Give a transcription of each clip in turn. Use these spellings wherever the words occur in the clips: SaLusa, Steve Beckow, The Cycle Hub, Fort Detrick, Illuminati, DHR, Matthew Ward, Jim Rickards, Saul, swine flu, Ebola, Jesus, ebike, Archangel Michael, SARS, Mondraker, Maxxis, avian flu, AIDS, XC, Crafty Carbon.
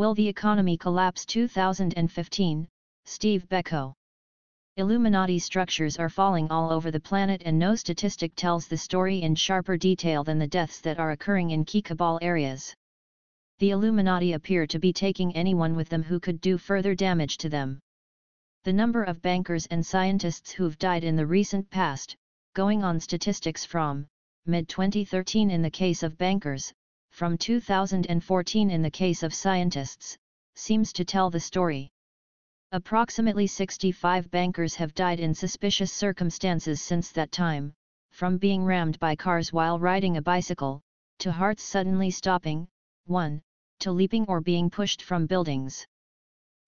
Will the Economy Collapse 2015, Steve Beckow. Illuminati structures are falling all over the planet, and no statistic tells the story in sharper detail than the deaths that are occurring in key cabal areas. The Illuminati appear to be taking anyone with them who could do further damage to them. The number of bankers and scientists who've died in the recent past, going on statistics from mid-2013 in the case of bankers, from 2014 in the case of scientists, seems to tell the story. Approximately 65 bankers have died in suspicious circumstances since that time, from being rammed by cars while riding a bicycle, to hearts suddenly stopping, 1, to leaping or being pushed from buildings.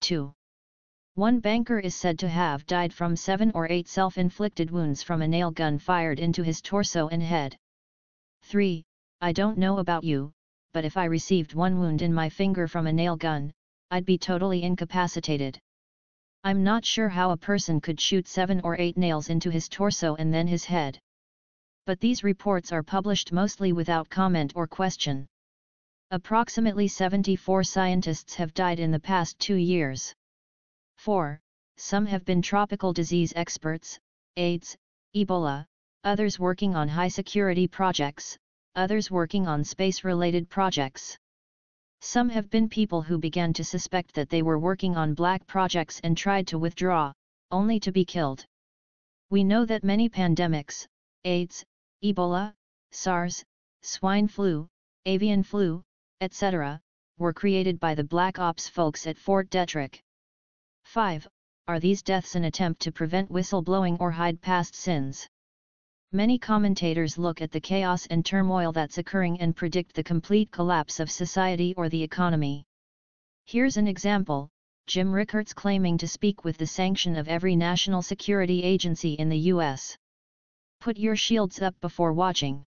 2. One banker is said to have died from 7 or 8 self-inflicted wounds from a nail gun fired into his torso and head. 3. I don't know about you, but if I received one wound in my finger from a nail gun, I'd be totally incapacitated. I'm not sure how a person could shoot 7 or 8 nails into his torso and then his head. But these reports are published mostly without comment or question. Approximately 74 scientists have died in the past 2 years. 4. Some have been tropical disease experts, AIDS, Ebola, others working on high-security projects, others working on space-related projects. Some have been people who began to suspect that they were working on black projects and tried to withdraw, only to be killed. We know that many pandemics, AIDS, Ebola, SARS, swine flu, avian flu, etc., were created by the black ops folks at Fort Detrick. 5. Are these deaths an attempt to prevent whistleblowing or hide past sins? Many commentators look at the chaos and turmoil that's occurring and predict the complete collapse of society or the economy. Here's an example, Jim Rickards claiming to speak with the sanction of every national security agency in the US. Put your shields up before watching.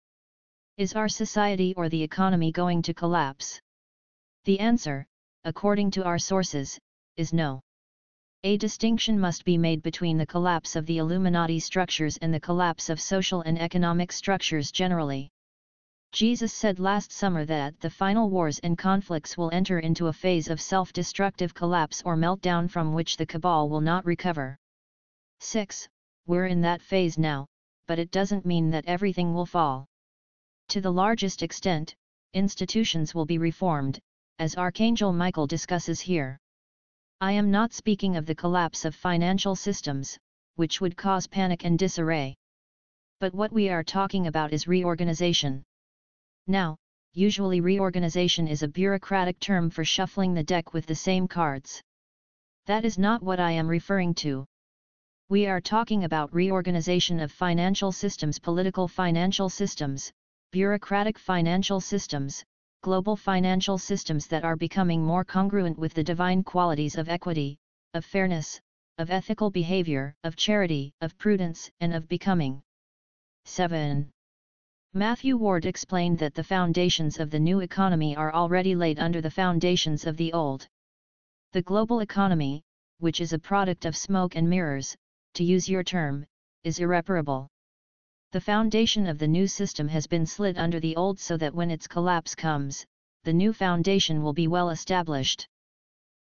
Is our society or the economy going to collapse? The answer, according to our sources, is no. A distinction must be made between the collapse of the Illuminati structures and the collapse of social and economic structures generally. Jesus said last summer that the final wars and conflicts will enter into a phase of self-destructive collapse or meltdown from which the cabal will not recover. 6. We're in that phase now, but it doesn't mean that everything will fall. To the largest extent, institutions will be reformed, as Archangel Michael discusses here. I am not speaking of the collapse of financial systems, which would cause panic and disarray. But what we are talking about is reorganization. Now, usually reorganization is a bureaucratic term for shuffling the deck with the same cards. That is not what I am referring to. We are talking about reorganization of financial systems, political financial systems, bureaucratic financial systems, global financial systems that are becoming more congruent with the divine qualities of equity, of fairness, of ethical behavior, of charity, of prudence, and of becoming. 7. Matthew Ward explained that the foundations of the new economy are already laid under the foundations of the old. The global economy, which is a product of smoke and mirrors, to use your term, is irreparable. The foundation of the new system has been slid under the old so that when its collapse comes, the new foundation will be well established.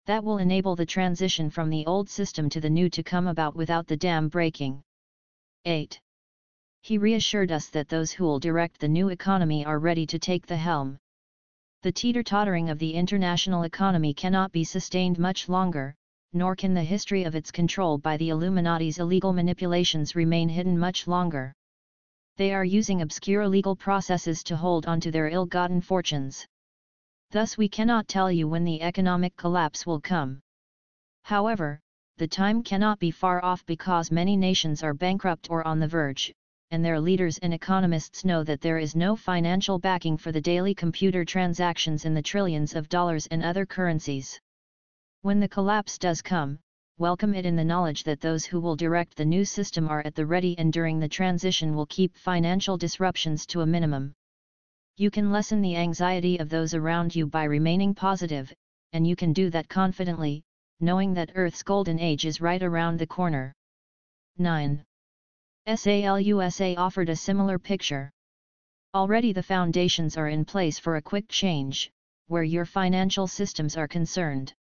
That will enable the transition from the old system to the new to come about without the dam breaking. 8. He reassured us that those who'll direct the new economy are ready to take the helm. The teeter-tottering of the international economy cannot be sustained much longer, nor can the history of its control by the Illuminati's illegal manipulations remain hidden much longer. They are using obscure legal processes to hold on to their ill-gotten fortunes. Thus we cannot tell you when the economic collapse will come. However, the time cannot be far off because many nations are bankrupt or on the verge, and their leaders and economists know that there is no financial backing for the daily computer transactions in the trillions of dollars and other currencies. When the collapse does come, welcome it in the knowledge that those who will direct the new system are at the ready and during the transition will keep financial disruptions to a minimum. You can lessen the anxiety of those around you by remaining positive, and you can do that confidently, knowing that Earth's golden age is right around the corner. 9. SaLusa offered a similar picture. Already the foundations are in place for a quick change, where your financial systems are concerned.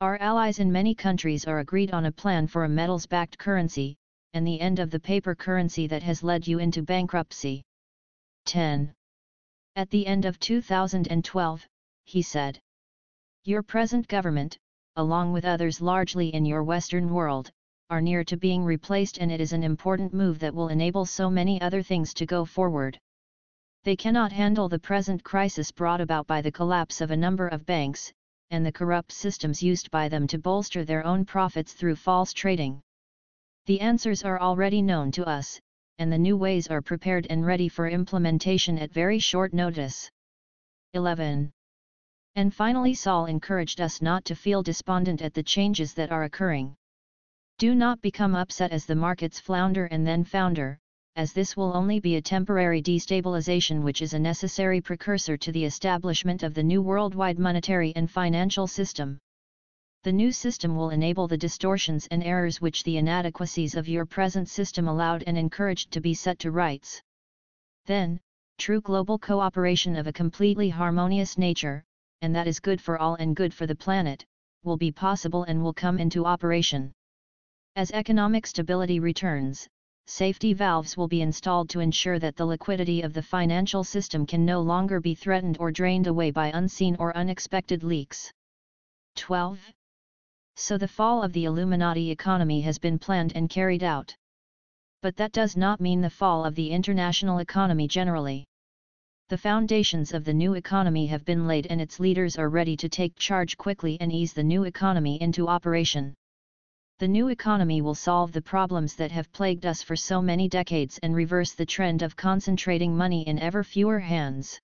Our allies in many countries are agreed on a plan for a metals-backed currency, and the end of the paper currency that has led you into bankruptcy. 10. At the end of 2012, he said, your present government, along with others largely in your Western world, are near to being replaced, and it is an important move that will enable so many other things to go forward. They cannot handle the present crisis brought about by the collapse of a number of banks, and the corrupt systems used by them to bolster their own profits through false trading. The answers are already known to us, and the new ways are prepared and ready for implementation at very short notice. 11. And finally, Saul encouraged us not to feel despondent at the changes that are occurring. Do not become upset as the markets flounder and then founder, as this will only be a temporary destabilization, which is a necessary precursor to the establishment of the new worldwide monetary and financial system. The new system will enable the distortions and errors which the inadequacies of your present system allowed and encouraged to be set to rights. Then, true global cooperation of a completely harmonious nature, and that is good for all and good for the planet, will be possible and will come into operation. As economic stability returns, safety valves will be installed to ensure that the liquidity of the financial system can no longer be threatened or drained away by unseen or unexpected leaks. 12. So the fall of the Illuminati economy has been planned and carried out. But that does not mean the fall of the international economy generally. The foundations of the new economy have been laid, and its leaders are ready to take charge quickly and ease the new economy into operation. The new economy will solve the problems that have plagued us for so many decades and reverse the trend of concentrating money in ever fewer hands.